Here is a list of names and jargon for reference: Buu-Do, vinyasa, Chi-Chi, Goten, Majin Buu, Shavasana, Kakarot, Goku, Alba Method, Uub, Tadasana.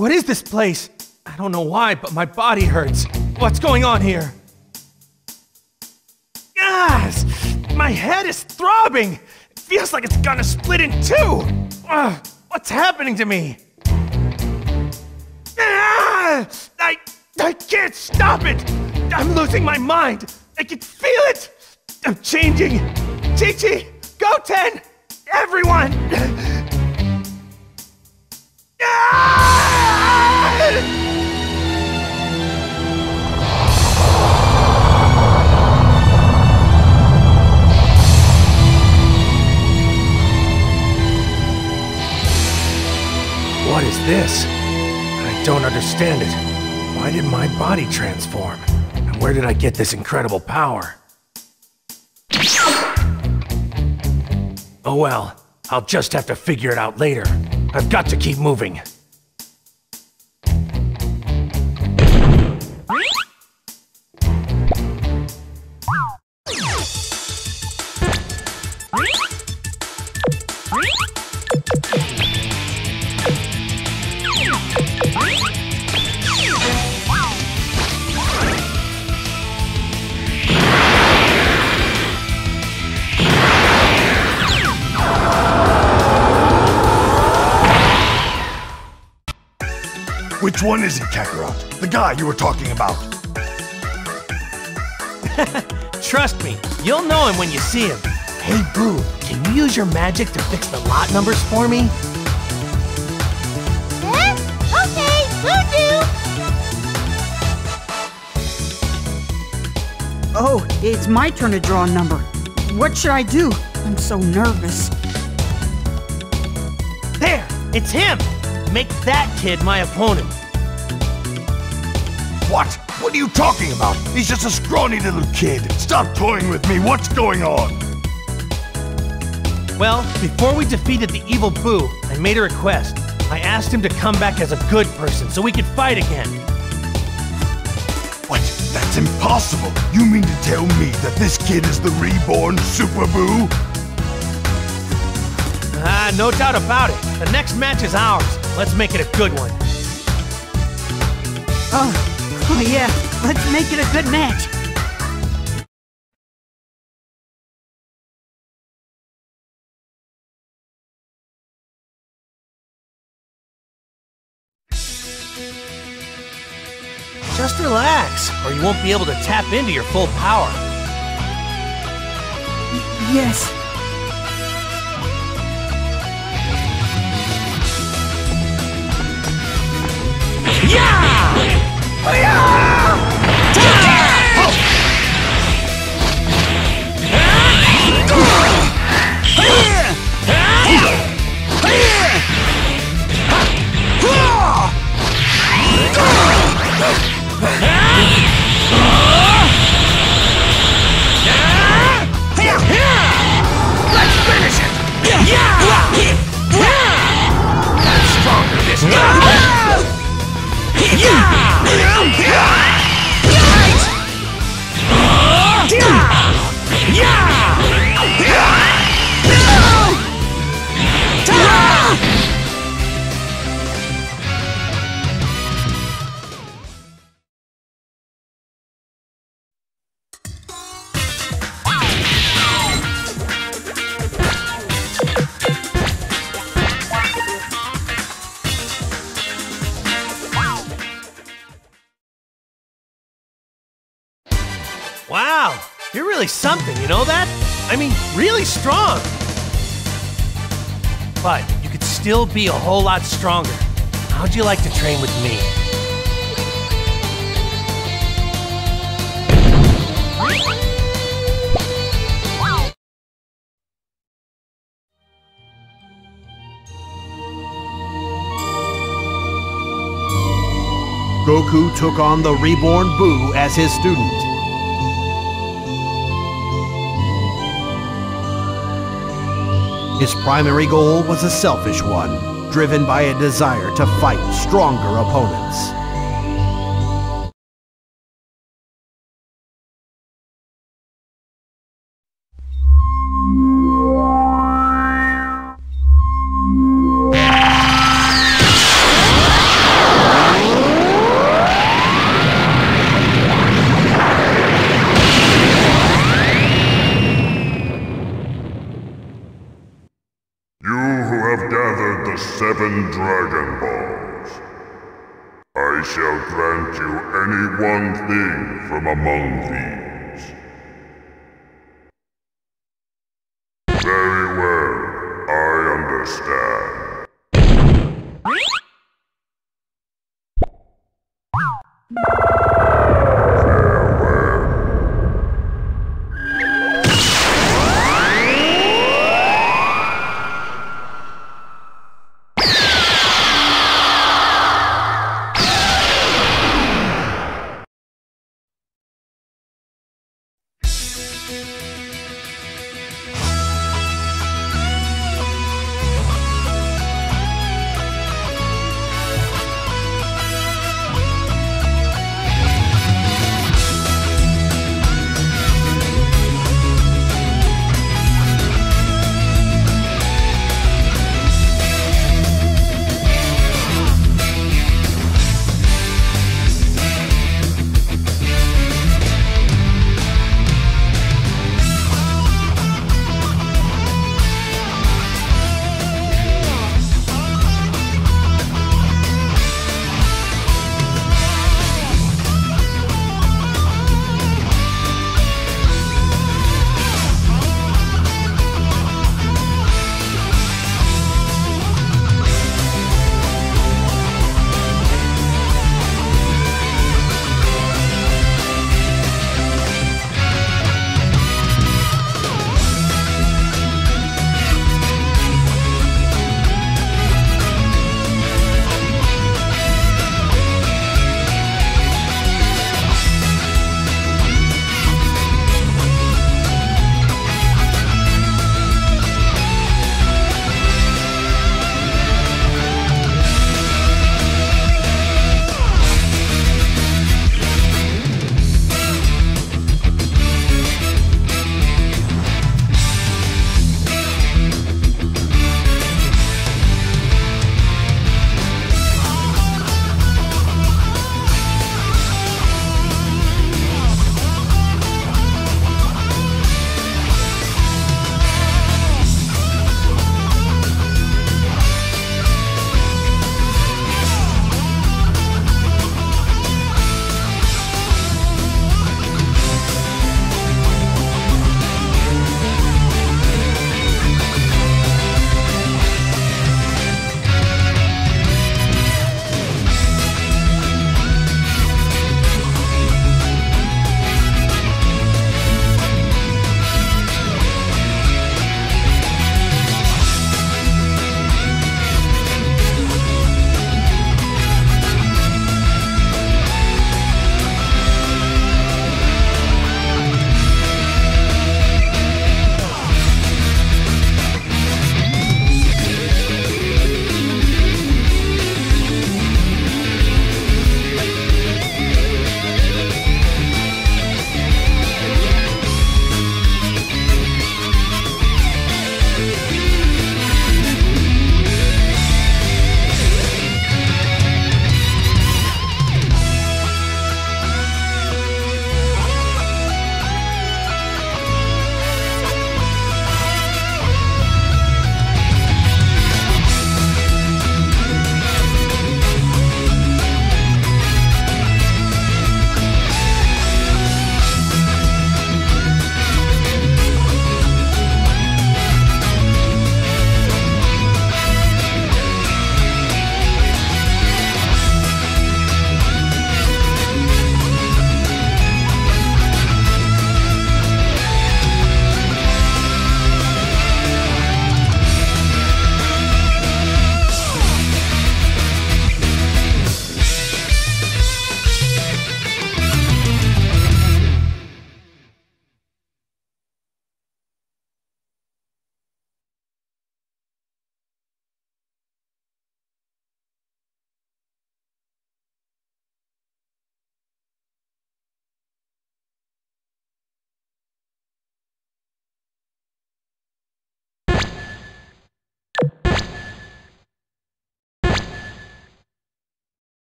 What is this place? I don't know why, but my body hurts. What's going on here? Yes! My head is throbbing! It feels like it's gonna split in two! What's happening to me? I can't stop it! I'm losing my mind! I can feel it! I'm changing! Chi-Chi! Goten! Everyone! What is this? I don't understand it. Why did my body transform? And where did I get this incredible power? Oh well, I'll just have to figure it out later. I've got to keep moving. Which one is it, Kakarot? The guy you were talking about. Trust me, you'll know him when you see him. Hey, Buu, can you use your magic to fix the lot numbers for me? Yeah? Okay, Buu-Do! Oh, it's my turn to draw a number. What should I do? I'm so nervous. There! It's him! Make that kid my opponent. What? What are you talking about? He's just a scrawny little kid. Stop toying with me. What's going on? Well, before we defeated the evil Buu, I made a request. I asked him to come back as a good person so we could fight again. What? That's impossible. You mean to tell me that this kid is the reborn Super Buu? Ah, no doubt about it. The next match is ours. Let's make it a good one. Oh yeah, let's make it a good match. Just relax, or you won't be able to tap into your full power. Yes. Wow, you're really something, you know that? I mean, really strong. But you could still be a whole lot stronger. How'd you like to train with me? Goku took on the reborn Buu as his student. His primary goal was a selfish one, driven by a desire to fight stronger opponents. the 7 Dragon Balls. I shall grant you any one thing from among these. Very well, I understand.